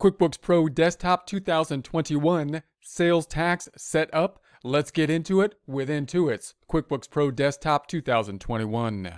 QuickBooks Pro Desktop 2021 Sales Tax Setup. Let's get into it with Intuit's QuickBooks Pro Desktop 2021.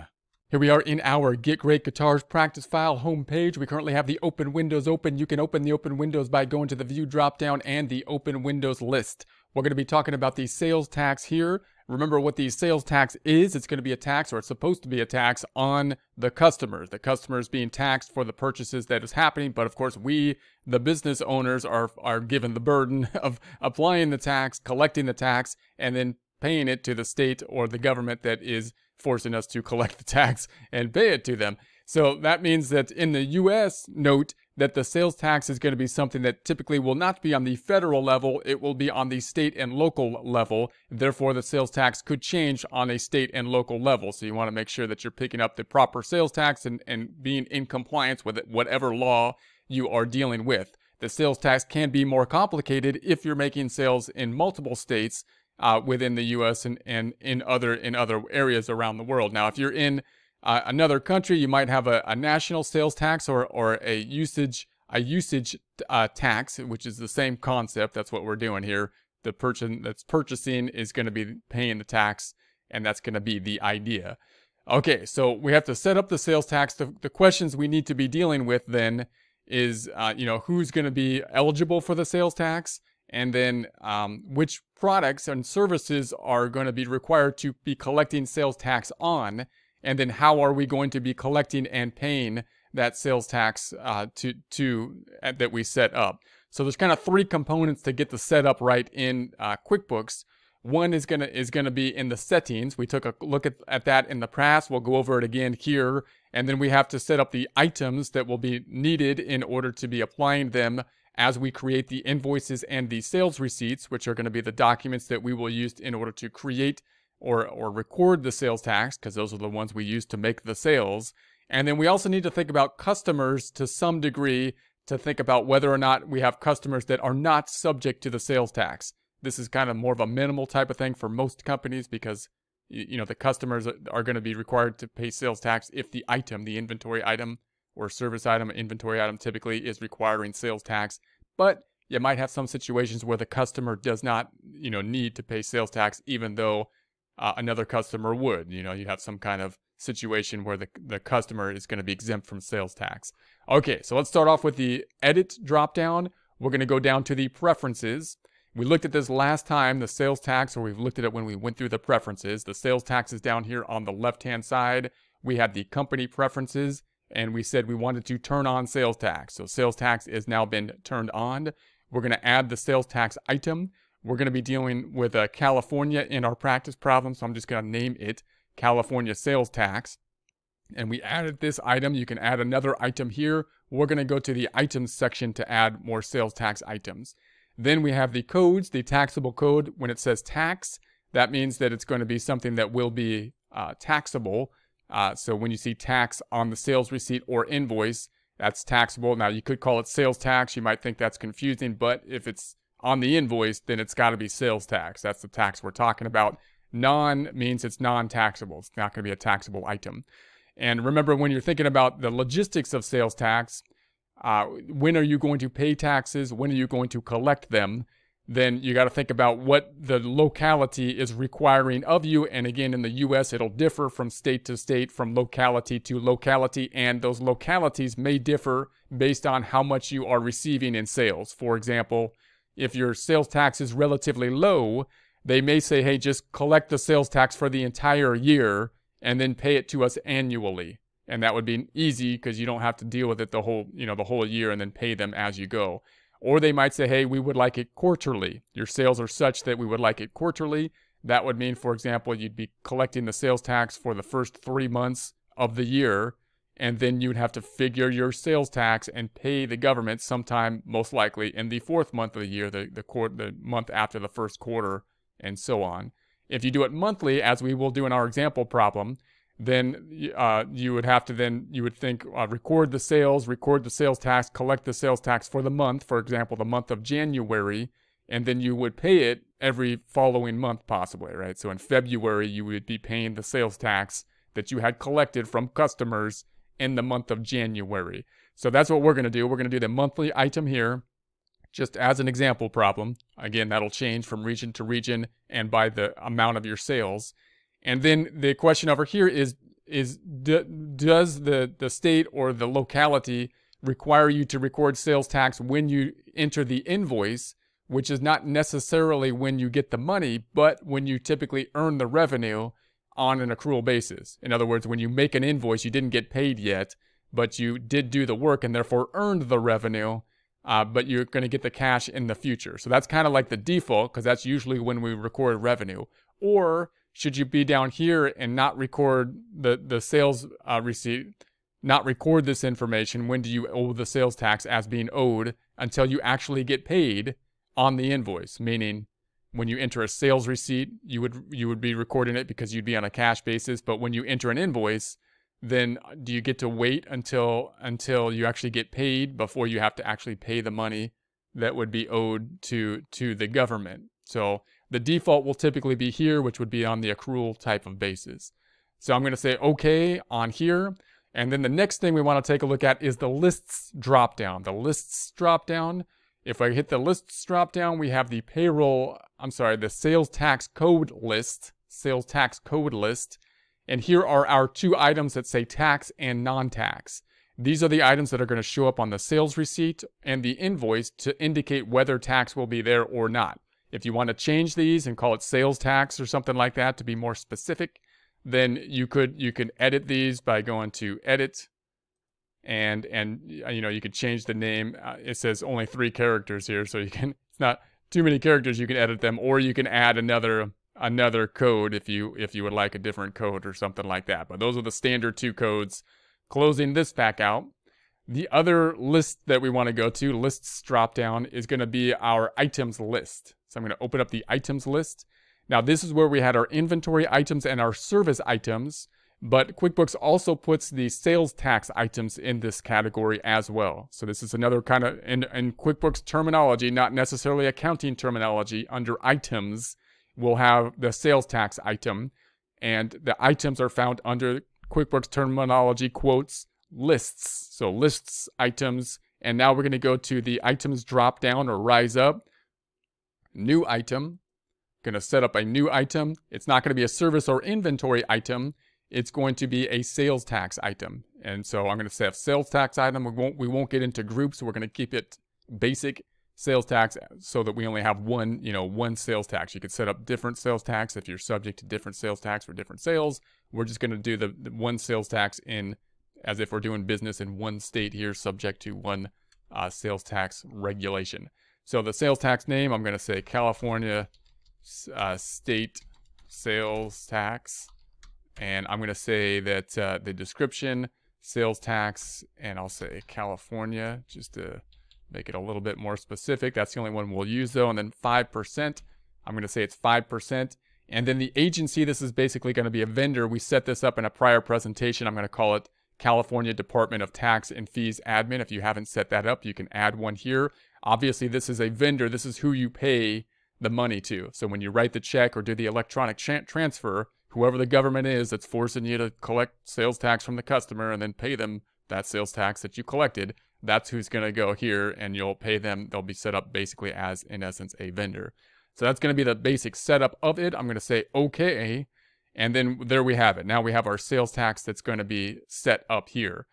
Here we are in our Get Great Guitars Practice File homepage. We currently have the open windows open. You can open the open windows by going to the View dropdown and the Open Windows list. We're going to be talking about the sales tax here. Remember what the sales tax is. It's going to be a tax, or it's supposed to be a tax, on the customers. The customer is being taxed for the purchases that is happening, but of course we, the business owners, are given the burden of applying the tax, collecting the tax, and then paying it to the state or the government that is forcing us to collect the tax and pay it to them. So that means that in the U.S., note that the sales tax is going to be something that typically will not be on the federal level. It will be on the state and local level. Therefore, the sales tax could change on a state and local level. So you want to make sure that you're picking up the proper sales tax and being in compliance with whatever law you are dealing with. The sales tax can be more complicated if you're making sales in multiple states within the U.S. and in other areas around the world. Now, if you're in another country, you might have a national sales tax or a usage tax, which is the same concept. That's what we're doing here. The person that's purchasing is going to be paying the tax, and that's going to be the idea. Okay, so we have to set up the sales tax. The questions we need to be dealing with then is, who's going to be eligible for the sales tax, and then which products and services are going to be required to be collecting sales tax on. And then how are we going to be collecting and paying that sales tax that we set up? So there's kind of three components to get the setup right in QuickBooks. One is gonna be in the settings. We took a look at that in the past. We'll go over it again here. And then we have to set up the items that will be needed in order to be applying them as we create the invoices and the sales receipts, which are going to be the documents that we will use in order to create or record the sales tax, because those are the ones we use to make the sales. And then we also need to think about customers to some degree, to think about whether or not we have customers that are not subject to the sales tax. This is kind of more of a minimal type of thing for most companies, because the customers are going to be required to pay sales tax if the item, the inventory item or service item, inventory item typically is requiring sales tax. But you might have some situations where the customer does not, need to pay sales tax, even though another customer would. You have some kind of situation where the customer is going to be exempt from sales tax. Okay, so let's start off with the Edit dropdown. We're going to go down to the Preferences. We looked at this last time, the sales tax, or we've looked at it when we went through the preferences. The sales tax is down here on the left-hand side. We had the company preferences, and we said we wanted to turn on sales tax. So sales tax has now been turned on. We're going to add the sales tax item. We're going to be dealing with California in our practice problem, so I'm just going to name it California Sales Tax. And we added this item. You can add another item here. We're going to go to the Items section to add more sales tax items. Then we have the codes, the taxable code. When it says tax, that means that it's going to be something that will be taxable. So when you see tax on the sales receipt or invoice, that's taxable. Now, you could call it sales tax. You might think that's confusing, but if it's on the invoice, then it's got to be sales tax. That's the tax we're talking about. Non means it's non-taxable. It's not going to be a taxable item. And remember, when you're thinking about the logistics of sales tax, when are you going to pay taxes? When are you going to collect them? Then you got to think about what the locality is requiring of you. And again, in the U.S., it'll differ from state to state, from locality to locality. And those localities may differ based on how much you are receiving in sales. For example, if your sales tax is relatively low, they may say, hey, just collect the sales tax for the entire year and then pay it to us annually. And that would be easy because you don't have to deal with it the whole, the whole year and then pay them as you go. Or they might say, hey, we would like it quarterly. Your sales are such that we would like it quarterly. That would mean, for example, you'd be collecting the sales tax for the first 3 months of the year, and then you'd have to figure your sales tax and pay the government sometime, most likely, in the fourth month of the year, the month after the first quarter, and so on. If you do it monthly, as we will do in our example problem, then you would think record the sales tax, collect the sales tax for the month, for example, the month of January, and then you would pay it every following month possibly, right? So in February, you would be paying the sales tax that you had collected from customers in the month of January. So that's what we're going to do. We're going to do the monthly item here, just as an example problem. Again, that'll change from region to region and by the amount of your sales. And then the question over here is does the state or the locality require you to record sales tax when you enter the invoice, which is not necessarily when you get the money, but when you typically earn the revenue on an accrual basis. In other words, when you make an invoice, you didn't get paid yet, but you did do the work and therefore earned the revenue, but you're going to get the cash in the future. So that's kind of like the default, because that's usually when we record revenue. Or should you be down here and not record the sales receipt, not record this information, when do you owe the sales tax as being owed, until you actually get paid on the invoice, meaning when you enter a sales receipt, you would be recording it because you'd be on a cash basis. But when you enter an invoice, then do you get to wait until you actually get paid before you have to actually pay the money that would be owed to the government? So the default will typically be here, which would be on the accrual type of basis. So I'm going to say okay on here. And then the next thing we want to take a look at is the lists dropdown. The lists dropdown. If I hit the lists dropdown, we have the the sales tax code list, And here are our two items that say tax and non-tax. These are the items that are going to show up on the sales receipt and the invoice to indicate whether tax will be there or not. If you want to change these and call it sales tax or something like that to be more specific, then you can edit these by going to edit. And you know, you could change the name. It says only 3 characters here, so it's not too many characters. You can edit them, or you can add another code if you would like a different code or something like that. But those are the standard 2 codes. Closing this back out, the other list that we want to go to, lists drop down, is going to be our items list. So I'm going to open up the items list. Now this is where we had our inventory items and our service items. But QuickBooks also puts the sales tax items in this category as well. So this is another kind of, in QuickBooks terminology, not necessarily accounting terminology, under items, we'll have the sales tax item. And the items are found under QuickBooks terminology, quotes, lists. So lists, items, and now we're going to go to the items drop down or rise up. New item. Going to set up a new item. It's not going to be a service or inventory item. It's going to be a sales tax item. And so I'm going to set sales tax item. We won't get into groups. We're going to keep it basic sales tax so that we only have one sales tax. You could set up different sales tax if you're subject to different sales tax for different sales. We're just going to do the one sales tax in, as if we're doing business in one state here, subject to one sales tax regulation. So the sales tax name, I'm going to say California state sales tax. And I'm going to say that the description, sales tax, and I'll say California, just to make it a little bit more specific. That's the only one we'll use, though. And then 5%, I'm going to say it's 5%. And then the agency, this is basically going to be a vendor. We set this up in a prior presentation. I'm going to call it California Department of Tax and Fees Admin. If you haven't set that up, you can add one here. Obviously, this is a vendor. This is who you pay the money to. So when you write the check or do the electronic transfer, whoever the government is that's forcing you to collect sales tax from the customer and then pay them that sales tax that you collected, that's who's going to go here, and you'll pay them. They'll be set up basically as, in essence, a vendor. So that's going to be the basic setup of it. I'm going to say okay, and then there we have it. Now we have our sales tax that's going to be set up here.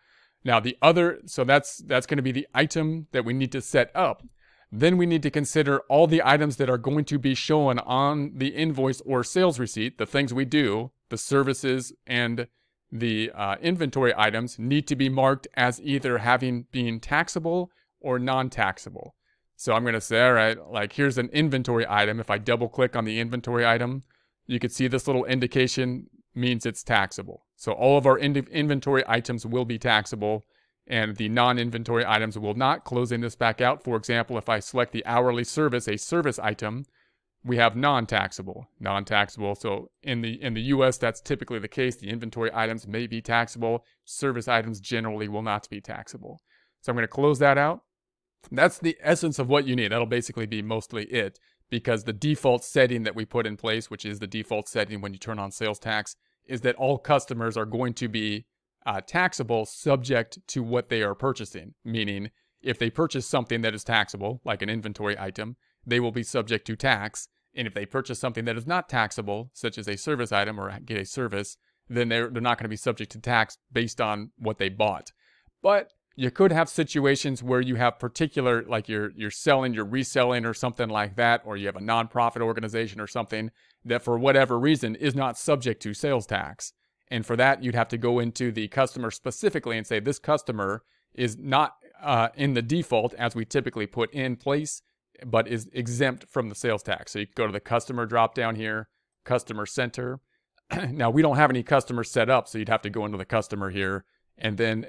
Now the other, so that's going to be the item that we need to set up. Then we need to consider all the items that are going to be shown on the invoice or sales receipt. The things we do, the services and the inventory items, need to be marked as either having been taxable or non-taxable. So I'm going to say, all right, like here's an inventory item. If I double click on the inventory item, you can see this little indication means it's taxable. So all of our inventory items will be taxable, and the non-inventory items will not. Closing this back out, for example, if I select the hourly service, a service item, we have non-taxable. Non-taxable, so in the US, that's typically the case. The inventory items may be taxable. Service items generally will not be taxable. So I'm going to close that out. That's the essence of what you need. That'll basically be mostly it, because the default setting that we put in place, which is the default setting when you turn on sales tax, is that all customers are going to be taxable subject to what they are purchasing, meaning if they purchase something that is taxable, like an inventory item, they will be subject to tax. And if they purchase something that is not taxable, such as a service item or get a service, then they're not going to be subject to tax based on what they bought. But you could have situations where you have particular, like you're selling, you're reselling or something like that, or you have a nonprofit organization or something that for whatever reason is not subject to sales tax. And for that, you'd have to go into the customer specifically and say, this customer is not in the default as we typically put in place, but is exempt from the sales tax. So you go to the customer drop down here, customer center. Now we don't have any customers set up, so you'd have to go into the customer here and then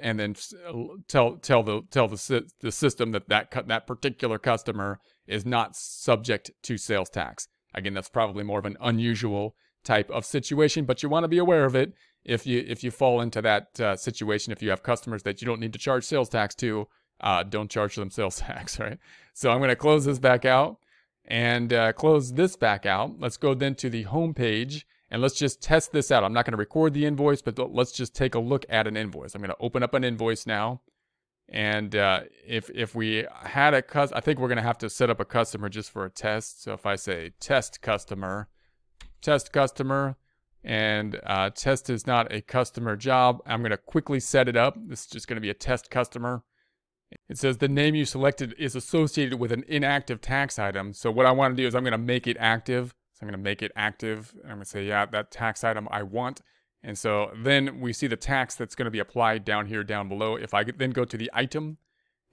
tell the system that particular customer is not subject to sales tax. Again, that's probably more of an unusual type of situation, but you want to be aware of it if you fall into that situation. If you have customers that you don't need to charge sales tax to, don't charge them sales tax, right? So I'm going to close this back out and close this back out. Let's go then to the home page and let's just test this out. I'm not going to record the invoice, but let's just take a look at an invoice. I'm going to open up an invoice now. And if we had a customer, I think we're going to have to set up a customer just for a test. So if I say test customer, and test is not a customer job, I'm going to quickly set it up. This is just going to be a test customer. It says the name you selected is associated with an inactive tax item. So what I want to do is I'm going to make it active. So I'm going to make it active. I'm going to say, yeah, that tax item I want. And so then we see the tax that's going to be applied down here, down below. If I then go to the item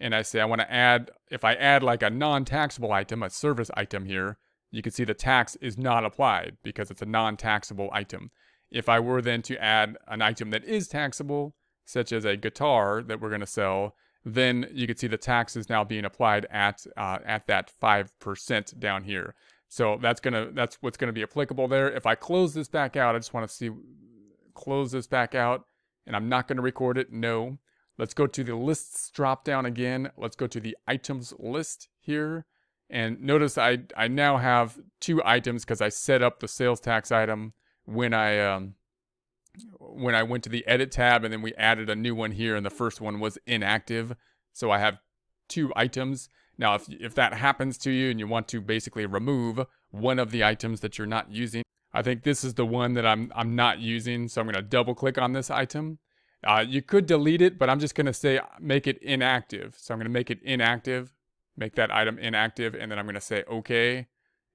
and I say I want to add, if I add like a non-taxable item, a service item here, you can see the tax is not applied because it's a non-taxable item. If I were then to add an item that is taxable, such as a guitar that we're going to sell, then you can see the tax is now being applied at that 5% down here. So that's what's gonna be applicable there. If I close this back out, I just want to see, close this back out, and I'm not gonna record it. No, let's go to the lists drop down again. Let's go to the items list here, and notice I now have two items because I set up the sales tax item when I went to the edit tab, and then we added a new one here, and the first one was inactive. So I have two items. Now, if that happens to you and you want to basically remove one of the items that you're not using, I think this is the one that I'm not using. So I'm going to double click on this item. You could delete it, but I'm just going to say, make it inactive. So I'm going to make it inactive, make that item inactive. And then I'm going to say, okay.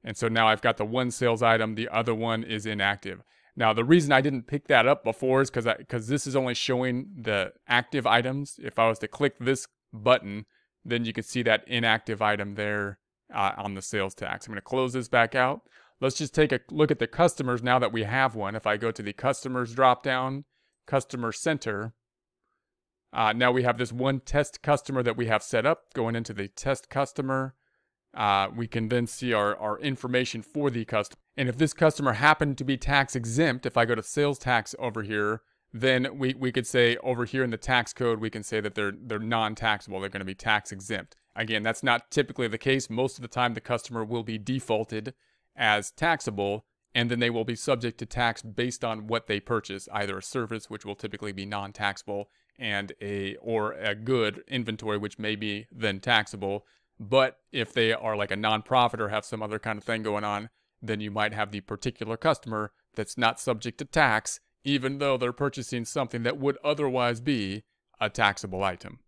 And so now I've got the one sales item. The other one is inactive. Now, the reason I didn't pick that up before is because this is only showing the active items. If I was to click this button, then you can see that inactive item there on the sales tax. I'm going to close this back out. Let's just take a look at the customers now that we have one. If I go to the customers dropdown, customer center, now we have this one test customer that we have set up. Going into the test customer, we can then see our information for the customer. And if this customer happened to be tax exempt, if I go to sales tax over here, then we could say over here in the tax code, we can say that they're non-taxable. They're going to be tax exempt. Again, that's not typically the case. Most of the time, the customer will be defaulted as taxable, and then they will be subject to tax based on what they purchase, either a service, which will typically be non-taxable, and or a good inventory, which may be then taxable. But if they are like a nonprofit or have some other kind of thing going on, then you might have the particular customer that's not subject to tax, even though they're purchasing something that would otherwise be a taxable item.